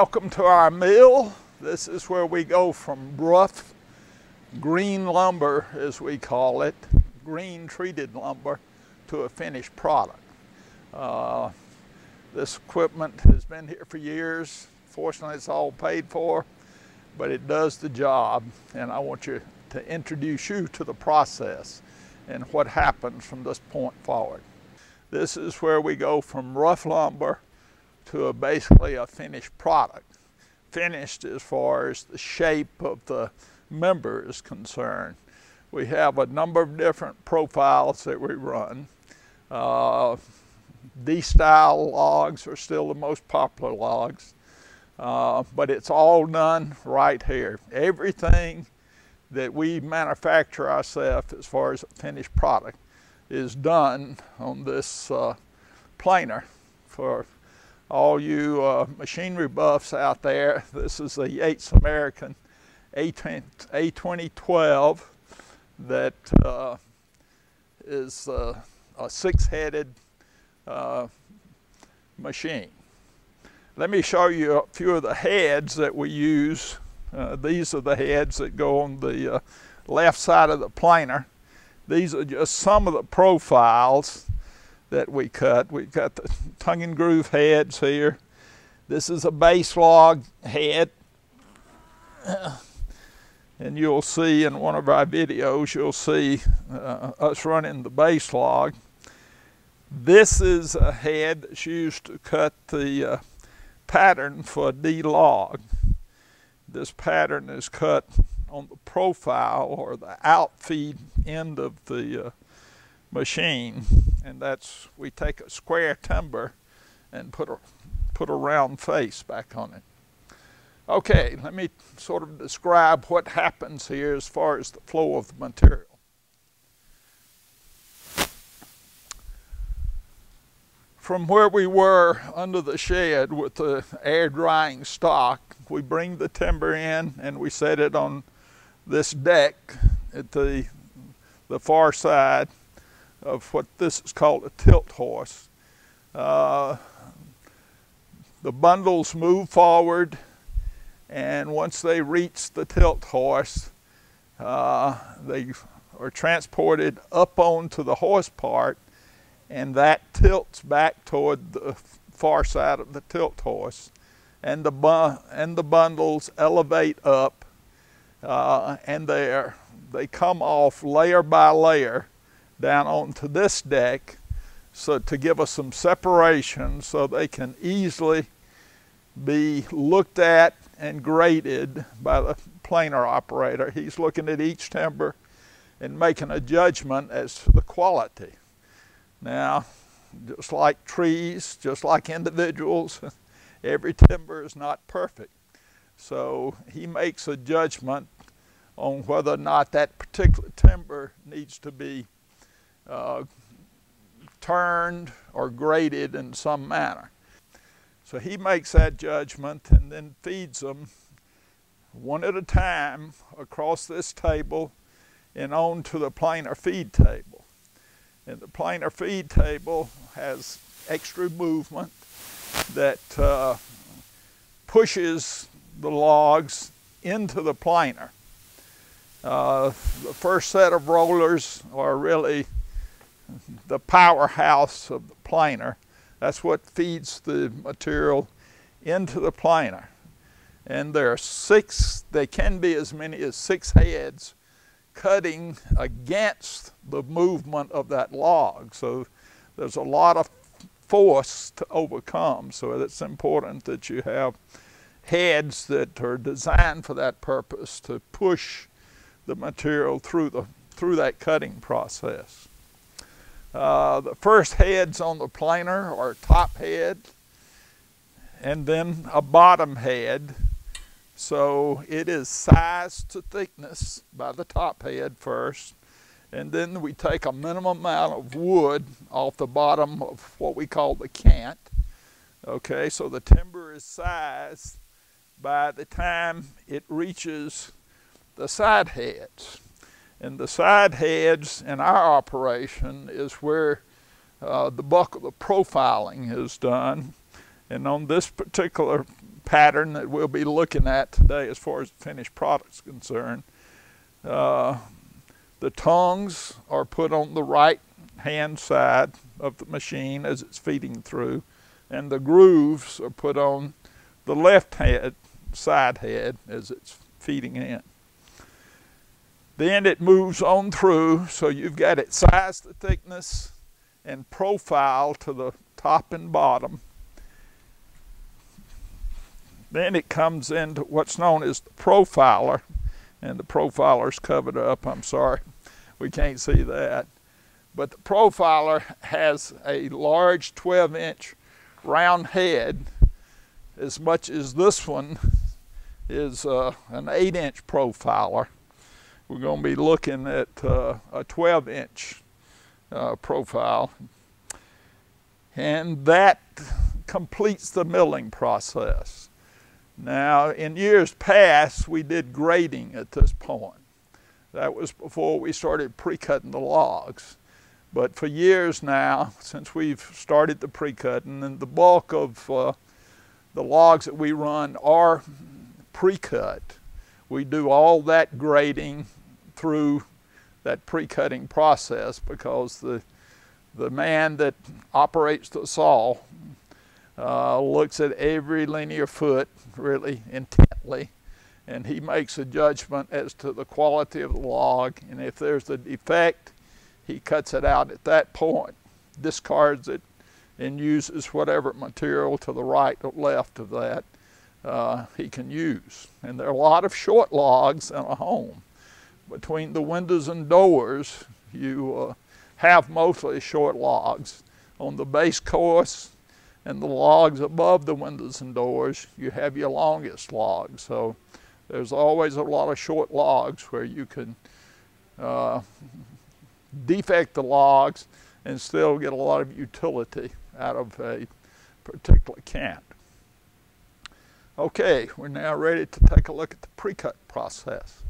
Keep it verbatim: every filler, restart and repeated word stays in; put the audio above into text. Welcome to our mill. This is where we go from rough green lumber, as we call it, green treated lumber, to a finished product. Uh, this equipment has been here for years. Fortunately, it's all paid for, but it does the job. And I want you to introduce you to the process and what happens from this point forward. This is where we go from rough lumber to a basically a finished product. Finished as far as the shape of the member is concerned. We have a number of different profiles that we run. Uh, D-style logs are still the most popular logs, uh, but it's all done right here. Everything that we manufacture ourselves as far as a finished product is done on this uh, planer. For all you uh, machinery buffs out there, this is the Yates American A twenty twelve that uh, is uh, a six-headed uh, machine. Let me show you a few of the heads that we use. Uh, these are the heads that go on the uh, left side of the planer. These are just some of the profiles that we cut. We've got the tongue and groove heads here. This is a base log head. And you'll see in one of our videos, you'll see uh, us running the base log. This is a head that's used to cut the uh, pattern for a D log. This pattern is cut on the profile or the outfeed end of the uh, machine. And that's, we take a square timber and put a, put a round face back on it. Okay, let me sort of describe what happens here as far as the flow of the material. From where we were under the shed with the air drying stock, we bring the timber in and we set it on this deck at the, the far side of what this is called a tilt horse. Uh, the bundles move forward, and once they reach the tilt horse, uh, they are transported up onto the horse part, and that tilts back toward the far side of the tilt horse. And the, bu and the bundles elevate up, uh, and they, are, they come off layer by layer down onto this deck, so to give us some separation so they can easily be looked at and graded by the planer operator. He's looking at each timber and making a judgment as to the quality. Now, just like trees, just like individuals, every timber is not perfect. So he makes a judgment on whether or not that particular timber needs to be Uh, turned or graded in some manner. So he makes that judgment and then feeds them one at a time across this table and on to the planer feed table. And the planer feed table has extra movement that uh, pushes the logs into the planer. Uh, the first set of rollers are really the powerhouse of the planer. That's what feeds the material into the planer. And there are six, they can be as many as six heads cutting against the movement of that log. So there's a lot of force to overcome. So it's important that you have heads that are designed for that purpose to push the material through, the, through that cutting process. Uh, the first heads on the planer are a top head and then a bottom head. So it is size to thickness by the top head first, and then we take a minimum amount of wood off the bottom of what we call the cant. Okay, so the timber is sized by the time it reaches the side heads. And the side heads in our operation is where uh, the bulk of the profiling is done. And on this particular pattern that we'll be looking at today as far as the finished product is concerned. Uh, the tongues are put on the right hand side of the machine as it's feeding through, and the grooves are put on the left head, side head, as it's feeding in. Then it moves on through, so you've got it sized to thickness and profile to the top and bottom. Then it comes into what's known as the profiler, and the profiler's covered up, I'm sorry, we can't see that. But the profiler has a large twelve inch round head, as much as this one is uh, an eight inch profiler. We're going to be looking at uh, a twelve inch uh, profile, and that completes the milling process. Now, in years past, we did grading at this point. That was before we started pre-cutting the logs. But for years now, since we've started the pre-cutting, and the bulk of uh, the logs that we run are pre-cut, we do all that grading through that pre-cutting process, because the, the man that operates the saw Uh, looks at every linear foot really intently, and he makes a judgment as to the quality of the log, and if there's a defect, he cuts it out at that point, discards it, and uses whatever material to the right or left of that uh, he can use. And there are a lot of short logs in a home. Between the windows and doors, you uh, have mostly short logs. On the base course, and the logs above the windows and doors, you have your longest logs. So there's always a lot of short logs where you can uh, defect the logs and still get a lot of utility out of a particular camp. Okay, we're now ready to take a look at the pre-cut process.